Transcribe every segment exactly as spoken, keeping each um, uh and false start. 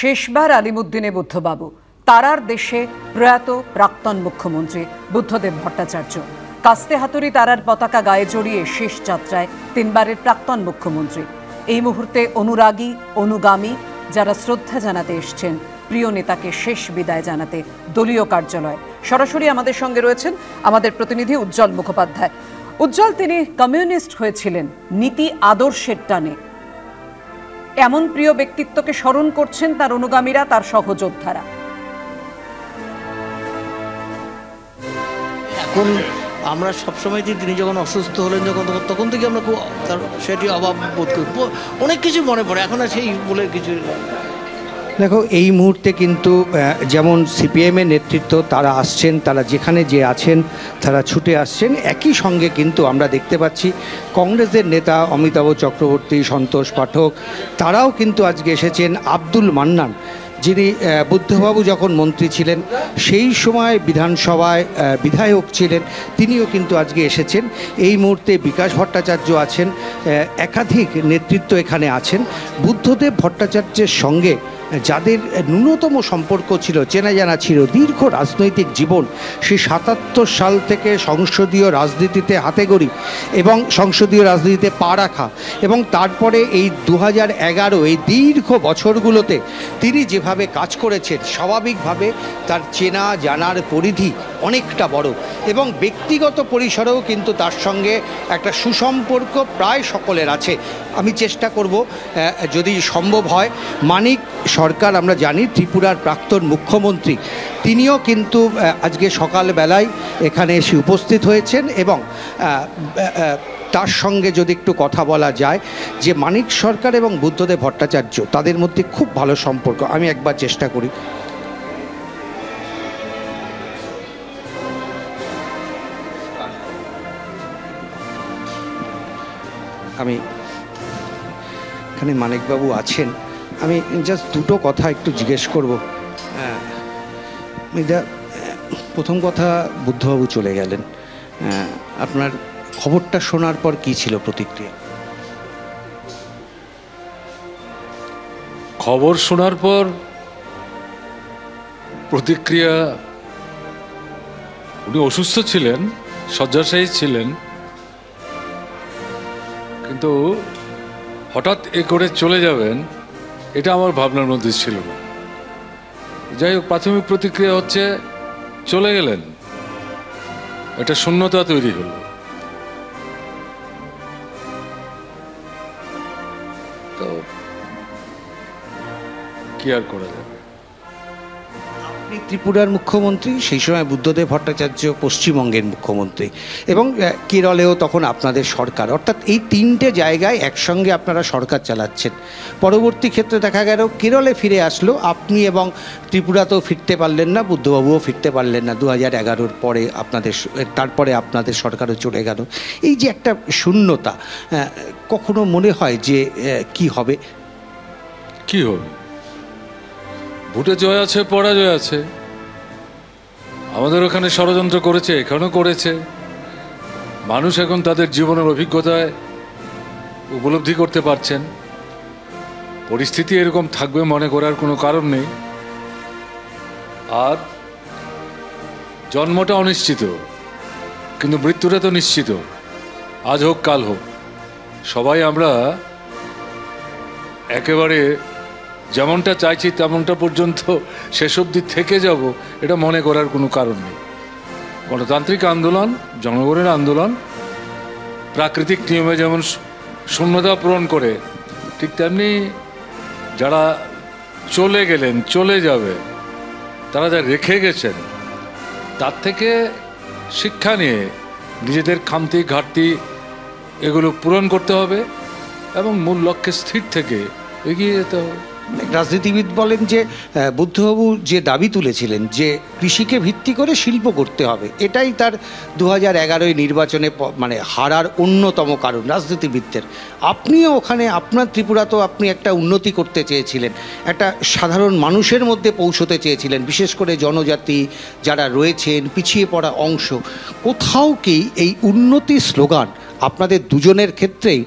শেষবার আলিমুদ্দিনে বুদ্ধবাবু, তারার দেশে প্রয়াত প্রাক্তন মুখ্যমন্ত্রী বুদ্ধদেব ভট্টাচার্য, কাস্তে হাতুড়ি তারার পতাকা গায়ে জড়িয়ে শেষ যাত্রায় তিনবারের প্রাক্তন মুখ্যমন্ত্রী। এই মুহূর্তে অনুরাগী, অনুগামী যারা শ্রদ্ধা জানাতে এসছেন প্রিয় নেতাকে শেষ বিদায় জানাতে দলীয় কার্যালয়, সরাসরি আমাদের সঙ্গে রয়েছেন আমাদের প্রতিনিধি উজ্জ্বল মুখোপাধ্যায়। উজ্জ্বল, তিনি কমিউনিস্ট হয়েছিলেন নীতি আদর্শের টানে, এমন প্রিয় ব্যক্তিত্বকে স্মরণ করছেন তার অনুগামীরা, তার সহযোদ্ধারা। এখন আমরা সবসময় তিনি যখন অসুস্থ হলেন, যখন তখন থেকে আমরা খুব তার সেটি অভাব বোধ করি, অনেক কিছু মনে পড়ে। এখন আর সেই বলে কিছু, দেখো এই মুহূর্তে কিন্তু যেমন সিপিআইএমের নেতৃত্ব তারা আসছেন, তারা যেখানে যে আছেন তারা ছুটে আসছেন, একই সঙ্গে কিন্তু আমরা দেখতে পাচ্ছি কংগ্রেসের নেতা অমিতাভ চক্রবর্তী, সন্তোষ পাঠক তারাও কিন্তু আজকে এসেছেন। আব্দুল মান্নান, যিনি বুদ্ধবাবু যখন মন্ত্রী ছিলেন সেই সময় বিধানসভায় বিধায়ক ছিলেন, তিনিও কিন্তু আজকে এসেছেন। এই মুহূর্তে বিকাশ ভট্টাচার্য আছেন, একাধিক নেতৃত্ব এখানে আছেন। বুদ্ধদেব ভট্টাচার্যের সঙ্গে যাদের ন্যূনতম সম্পর্ক ছিল, চেনা জানা ছিল, দীর্ঘ রাজনৈতিক জীবন, সেই সাতাত্তর সাল থেকে সংসদীয় রাজনীতিতে হাতেগড়ি এবং সংসদীয় রাজনীতিতে পা রাখা, এবং তারপরে এই দু হাজার এগারো এই দীর্ঘ বছরগুলোতে তিনি যেভাবে কাজ করেছেন, স্বাভাবিকভাবে তার চেনা জানার পরিধি অনেকটা বড়, এবং ব্যক্তিগত পরিসরেও কিন্তু তার সঙ্গে একটা সুসম্পর্ক প্রায় সকলের আছে। আমি চেষ্টা করব যদি সম্ভব হয়, মানিক সরকার, আমরা জানি ত্রিপুরার প্রাক্তন মুখ্যমন্ত্রী, তিনিও কিন্তু আজকে সকালবেলায় এখানে এসে উপস্থিত হয়েছেন, এবং তার সঙ্গে যদি একটু কথা বলা যায় যে মানিক সরকার এবং বুদ্ধদেব ভট্টাচার্য তাদের মধ্যে খুব ভালো সম্পর্ক। আমি একবার চেষ্টা করি। আমি এখানে মানিকবাবু আছেন, আমি জাস্ট দুটো কথা একটু জিজ্ঞেস করব। প্রথম কথা, বুদ্ধবাবু চলে গেলেন, আপনার খবরটা শোনার পর কি ছিল প্রতিক্রিয়া? খবর শোনার পর প্রতিক্রিয়া, উনি অসুস্থ ছিলেন, শয্যাশায়ী ছিলেন, কিন্তু হঠাৎ এ করে চলে যাবেন এটা আমার ভাবনার মধ্যে ছিল না। যাই হোক, প্রাথমিক প্রতিক্রিয়া হচ্ছে চলে গেলেন, একটা শূন্যতা তৈরি হলো। তো কি আর করা যাবে, আপনি ত্রিপুরার মুখ্যমন্ত্রী, সেই সময় বুদ্ধদেব ভট্টাচার্য পশ্চিমবঙ্গের মুখ্যমন্ত্রী, এবং কেরলেও তখন আপনাদের সরকার, অর্থাৎ এই তিনটে জায়গায় একসঙ্গে আপনারা সরকার চালাচ্ছেন। পরবর্তী ক্ষেত্রে দেখা গেল কেরলে ফিরে আসলো আপনি, এবং ত্রিপুরাতেও ফিরতে পারলেন না, বুদ্ধবাবুও ফিরতে পারলেন না দু হাজার এগারোর পরে, আপনাদের তারপরে আপনাদের সরকারও চলে গেল। এই যে একটা শূন্যতা, কখনো মনে হয় যে কি হবে কি হবে? ভোটে জয় আছে, পরাজয় আছে, আমাদের ওখানে ষড়যন্ত্র করেছে, এখানেও করেছে। মানুষ এখন তাদের জীবনের অভিজ্ঞতায় উপলব্ধি করতে পারছেন। পরিস্থিতি এরকম থাকবে মনে করার কোনো কারণ নেই। আর জন্মটা অনিশ্চিত, কিন্তু মৃত্যুটা তো নিশ্চিত, আজ হোক কাল হোক। সবাই আমরা একেবারে যেমনটা চাইছি তেমনটা পর্যন্ত শেষ অবধি থেকে যাব এটা মনে করার কোনো কারণ নেই। গণতান্ত্রিক আন্দোলন, জনগণের আন্দোলন প্রাকৃতিক নিয়মে যেমন শূন্যতা পূরণ করে, ঠিক তেমনি যারা চলে গেলেন, চলে যাবে, তারা যা রেখে গেছেন তার থেকে শিক্ষা নিয়ে নিজেদের খামতি ঘাটতি এগুলো পূরণ করতে হবে, এবং মূল লক্ষ্যে স্থির থেকে এগিয়ে যেতে হবে। রাজনীতিবিদ বলেন যে বুদ্ধবাবু যে দাবি তুলেছিলেন যে কৃষিকে ভিত্তি করে শিল্প করতে হবে, এটাই তার দু হাজার এগারোই নির্বাচনে মানে হারার অন্যতম কারণ রাজনীতিবিদদের। আপনিও ওখানে, আপনার ত্রিপুরাতেও আপনি একটা উন্নতি করতে চেয়েছিলেন, একটা সাধারণ মানুষের মধ্যে পৌঁছতে চেয়েছিলেন, বিশেষ করে জনজাতি যারা রয়েছেন, পিছিয়ে পড়া অংশ। কোথাও কি এই উন্নতি স্লোগান আপনাদের দুজনের ক্ষেত্রেই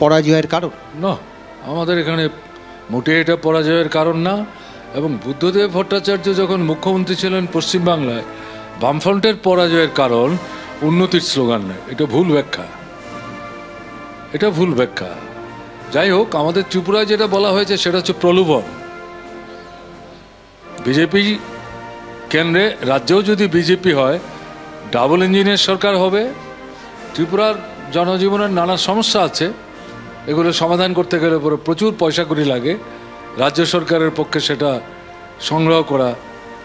পরাজয়ের কারণ? না, আমাদের এখানে মোটে এটা পরাজয়ের কারণ না। এবং বুদ্ধদেব ভট্টাচার্য যখন মুখ্যমন্ত্রী ছিলেন পশ্চিমবাংলায়, বামফ্রন্টের পরাজয়ের কারণ উন্নতির স্লোগান নয়। এটা ভুল ব্যাখ্যা, এটা ভুল ব্যাখ্যা। যাই হোক, আমাদের ত্রিপুরায় যেটা বলা হয়েছে সেটা হচ্ছে প্রলোভন। বিজেপি কেন্দ্রে, রাজ্যেও যদি বিজেপি হয় ডাবল ইঞ্জিনের সরকার হবে। ত্রিপুরার জনজীবনের নানা সমস্যা আছে, এগুলো সমাধান করতে গেলে পরে প্রচুর পয়সা কড়ি লাগে। রাজ্য সরকারের পক্ষে সেটা সংগ্রহ করা,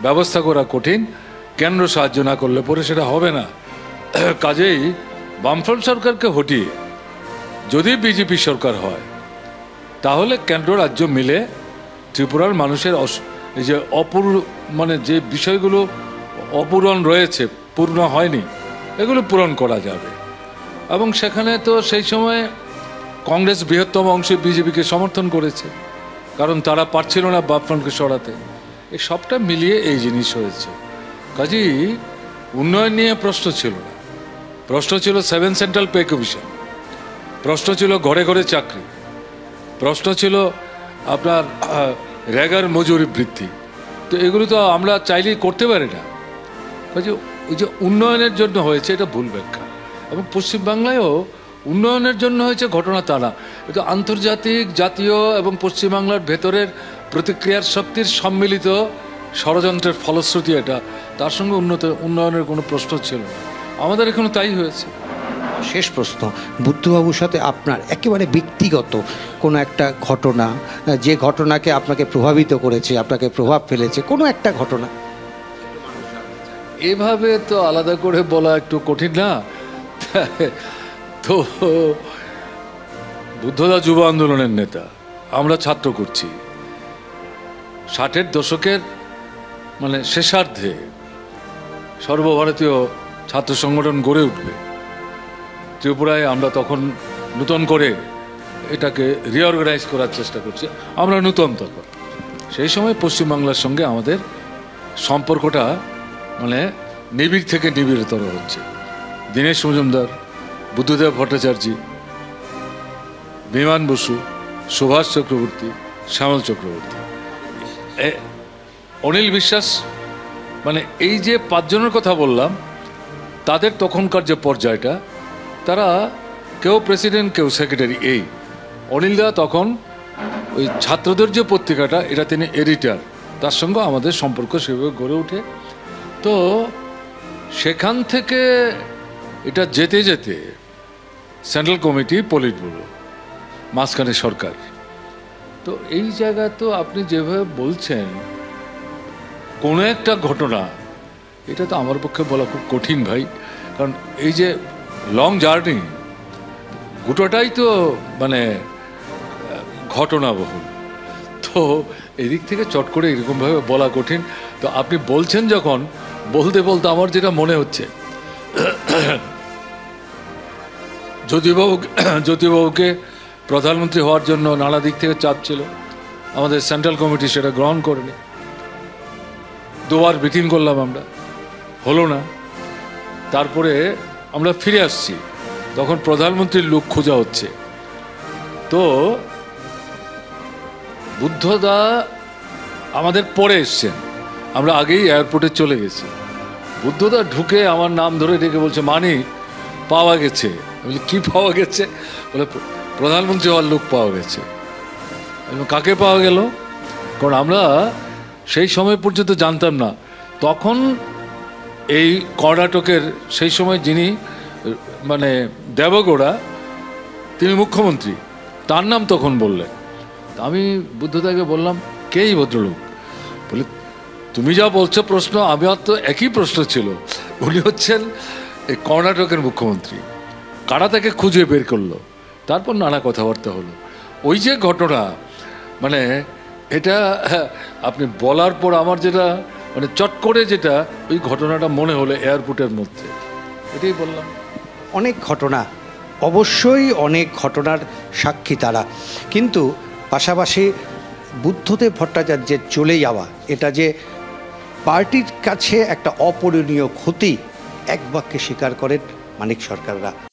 ব্যবস্থা করা কঠিন। কেন্দ্র সাহায্য না করলে পরে সেটা হবে না। কাজেই বামফ্রন্ট সরকারকে হটিয়ে যদি বিজেপি সরকার হয় তাহলে কেন্দ্র রাজ্য মিলে ত্রিপুরার মানুষের এই যে অপুর মানে যে বিষয়গুলো অপূরণ রয়েছে, পূর্ণ হয়নি, এগুলো পূরণ করা যাবে। এবং সেখানে তো সেই সময়ে কংগ্রেস বৃহত্তম অংশে বিজেপিকে সমর্থন করেছে, কারণ তারা পারছিল না বামফ্রন্টকে সরাতে। এই সবটা মিলিয়ে এই জিনিস হয়েছে। কাজেই উন্নয়ন নিয়ে প্রশ্ন ছিল না। প্রশ্ন ছিল সেভেন সেন্ট্রাল পে কমিশন, প্রশ্ন ছিল ঘরে ঘরে চাকরি, প্রশ্ন ছিল আপনার রেগার মজুরি বৃদ্ধি। তো এগুলো তো আমরা চাইলেই করতে পারি না। কাজে ওই যে উন্নয়নের জন্য হয়েছে, এটা ভুল ব্যাখ্যা। এবং পশ্চিমবাংলায়ও উন্নয়নের জন্য হয়েছে ঘটনা তা না, এটা আন্তর্জাতিক, জাতীয় এবং পশ্চিমবাংলার ভেতরের প্রতিক্রিয়ার শক্তির সম্মিলিত ষড়যন্ত্রের ফলশ্রুতি এটা। তার সঙ্গে উন্নত উন্নয়নের কোনো প্রশ্ন ছিল না। আমাদের এখানে তাই হয়েছে। শেষ প্রশ্ন, বুদ্ধবাবুর সাথে আপনার একেবারে ব্যক্তিগত কোনো একটা ঘটনা, যে ঘটনাকে আপনাকে প্রভাবিত করেছে, আপনাকে প্রভাব ফেলেছে, কোনো একটা ঘটনা? এভাবে তো আলাদা করে বলা একটু কঠিন না। তো বুদ্ধদা যুব আন্দোলনের নেতা, আমরা ছাত্র করছি। ষাটের দশকের মানে শেষার্ধে সর্বভারতীয় ছাত্র সংগঠন গড়ে উঠবে ত্রিপুরায়। আমরা তখন নূতন করে এটাকে রিঅর্গানাইজ করার চেষ্টা করছি। আমরা নূতন তখন, সেই সময় পশ্চিমবাংলার সঙ্গে আমাদের সম্পর্কটা মানে নিবিড় থেকে নিবিড়তর হচ্ছে। দীনেশ মজুমদার, বুদ্ধদেব ভট্টাচার্যী, বিমান বসু, সুভাষ চক্রবর্তী, শ্যামল চক্রবর্তী, অনিল বিশ্বাস, মানে এই যে পাঁচজনের কথা বললাম, তাদের তখনকার যে পর্যায়টা, তারা কেউ প্রেসিডেন্ট, কেউ সেক্রেটারি। এই অনিলদা তখন ওই ছাত্রদের যে পত্রিকাটা, এটা তিনি এডিটার। তার সঙ্গে আমাদের সম্পর্ক সেভাবে গড়ে ওঠে। তো সেখান থেকে এটা যেতে যেতে সেন্ট্রাল কমিটি, পলিট ব্যুরো, মাঝখানে সরকার। তো এই জায়গা তো আপনি যেভাবে বলছেন কোনো একটা ঘটনা, এটা তো আমার পক্ষে বলা খুব কঠিন ভাই। কারণ এই যে লং জার্নি, গোটাটাই তো মানে ঘটনাবহুল। তো এদিক থেকে চট করে এরকমভাবে বলা কঠিন। তো আপনি বলছেন যখন, বলতে বলতে আমার যেটা মনে হচ্ছে, জ্যোতিবাবু জ্যোতিবাবুকে প্রধানমন্ত্রী হওয়ার জন্য নানা দিক থেকে চাপ ছিল। আমাদের সেন্ট্রাল কমিটি সেটা গ্রহণ করেনি। দুবার মিটিং করলাম আমরা, হলো না। তারপরে আমরা ফিরে আসছি, তখন প্রধানমন্ত্রীর লোক খোঁজা হচ্ছে। তো বুদ্ধদা আমাদের পরে এসছেন, আমরা আগেই এয়ারপোর্টে চলে গেছি। বুদ্ধদা ঢুকে আমার নাম ধরে ডেকে বলছে, মানিক পাওয়া গেছে। আমি বলি, কী পাওয়া গেছে? বলে প্রধানমন্ত্রী হওয়ার লোক পাওয়া গেছে। এবং কাকে পাওয়া গেল? কারণ আমরা সেই সময় পর্যন্ত জানতাম না। তখন এই কর্ণাটকের সেই সময় যিনি মানে দেবগৌড়া, তিনি মুখ্যমন্ত্রী, তার নাম তখন বললেন। আমি বুদ্ধদাকে বললাম, কে এই ভদ্রলোক? বলে, তুমি যা বলছো প্রশ্ন, আমার তো একই প্রশ্ন ছিল। উনি হচ্ছেন এই কর্ণাটকের মুখ্যমন্ত্রী। কারা তাকে খুঁজে বের করলো? তারপর নানা কথাবার্তা হলো। ওই যে ঘটনা, মানে এটা আপনি বলার পর আমার যেটা মানে চট করে যেটা ওই ঘটনাটা মনে হলো এয়ারপোর্টের মধ্যে, এটাই বললাম। অনেক ঘটনা, অবশ্যই অনেক ঘটনার সাক্ষী তারা, কিন্তু পাশাপাশি বুদ্ধদেব ভট্টাচার্যের চলে যাওয়া, এটা যে পার্টির কাছে একটা অপূরণীয় ক্ষতি, এক বাক্যে স্বীকার করেন মানিক সরকাররা।